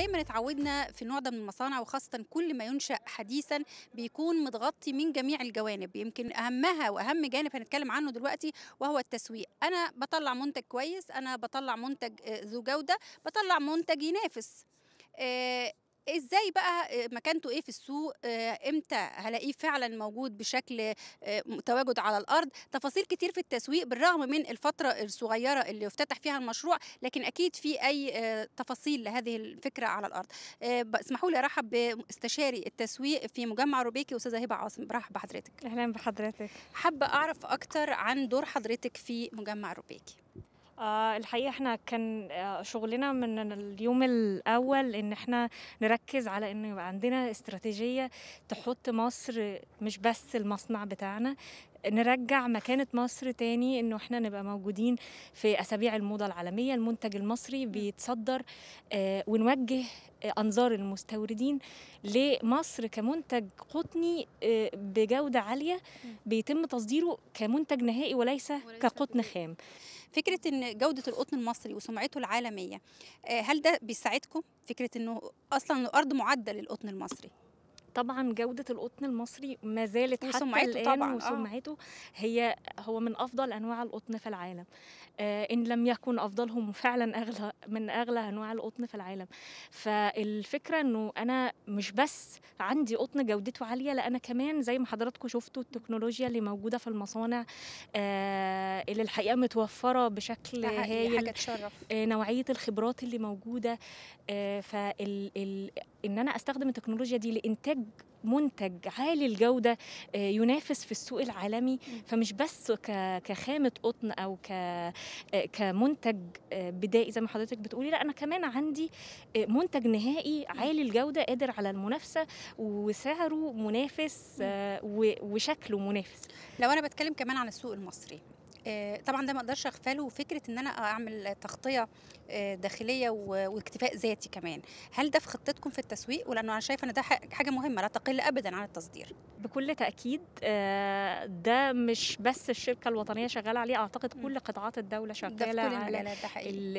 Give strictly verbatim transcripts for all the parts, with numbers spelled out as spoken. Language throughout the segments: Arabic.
دايما اتعودنا في النوع ده من المصانع، وخاصة كل ما ينشأ حديثا بيكون متغطي من جميع الجوانب، يمكن أهمها وأهم جانب هنتكلم عنه دلوقتي وهو التسويق. أنا بطلع منتج كويس، أنا بطلع منتج ذو جودة، بطلع منتج ينافس. آه ازاي بقى مكانته ايه في السوق؟ امتى هلاقيه فعلا موجود بشكل تواجد على الارض؟ تفاصيل كتير في التسويق بالرغم من الفتره الصغيره اللي افتتح فيها المشروع، لكن اكيد في اي تفاصيل لهذه الفكره على الارض. اسمحوا لي ارحب باستشاري التسويق في مجمع روبيكي استاذه هبه عاصم. برحب بحضرتك. اهلا بحضرتك. حابه اعرف اكتر عن دور حضرتك في مجمع روبيكي. الحقيقة احنا كان شغلنا من اليوم الأول ان احنا نركز على انه يبقى عندنا استراتيجية تحط مصر مش بس المصنع بتاعنا، نرجع مكانة مصر تاني، انه احنا نبقى موجودين في أسابيع الموضة العالمية، المنتج المصري بيتصدر، اه ونوجه أنظار المستوردين لمصر كمنتج قطني اه بجودة عالية بيتم تصديره كمنتج نهائي وليس كقطن خام. فكرة ان جودة القطن المصري وسمعته العالمية، هل ده بيساعدكم؟ فكرة انه اصلا ارض معدة للقطن المصري. طبعا جودة القطن المصري ما زالت حتى الآن وسمعته هي هو من أفضل أنواع القطن في العالم، آه إن لم يكن أفضلهم فعلا أغلى من أغلى أنواع القطن في العالم. فالفكرة أنه أنا مش بس عندي قطن جودته عالية، لأ أنا كمان زي ما حضراتكم شفتوا التكنولوجيا اللي موجودة في المصانع آه اللي الحقيقة متوفرة بشكل هايل، حاجة تشرف. آه نوعية الخبرات اللي موجودة، آه فال ال إن أنا أستخدم التكنولوجيا دي لإنتاج منتج عالي الجودة ينافس في السوق العالمي، فمش بس كخامة قطن أو كمنتج بدائي زي ما حضرتك بتقولي، لا أنا كمان عندي منتج نهائي عالي الجودة قادر على المنافسة وسعره منافس وشكله منافس. لو أنا بتكلم كمان عن السوق المصري، طبعا ده ما اقدرش اغفله، فكره ان انا اعمل تغطيه داخليه واكتفاء ذاتي كمان، هل ده في خطتكم في التسويق؟ ولانه انا شايفه ان ده حاجه مهمه لا تقل ابدا عن التصدير. بكل تاكيد ده مش بس الشركه الوطنيه شغاله عليه، اعتقد كل قطاعات الدوله شغاله على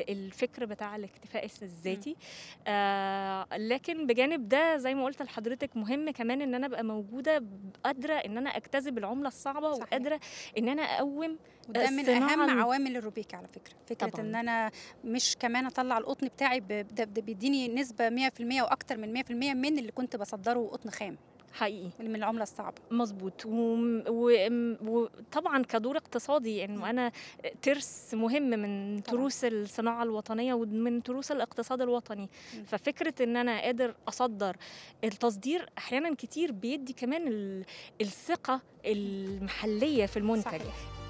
الفكر بتاع الاكتفاء الذاتي، لكن بجانب ده زي ما قلت لحضرتك مهم كمان ان انا ابقى موجوده قادره ان انا اجتذب العمله الصعبه وقادره ان انا اقوم، وده من اهم عوامل الروبيكي على فكره، فكره طبعاً. ان انا مش كمان اطلع القطن بتاعي بيديني نسبه مية في المية واكتر من مية في المية من اللي كنت بصدره قطن خام حقيقي من العمله الصعبه. مظبوط. وطبعا كدور اقتصادي انه انا ترس مهم من تروس الصناعه الوطنيه ومن تروس الاقتصاد الوطني، م. ففكره ان انا قادر اصدر، التصدير احيانا كتير بيدي كمان الثقه المحليه في المنتج. صحيح.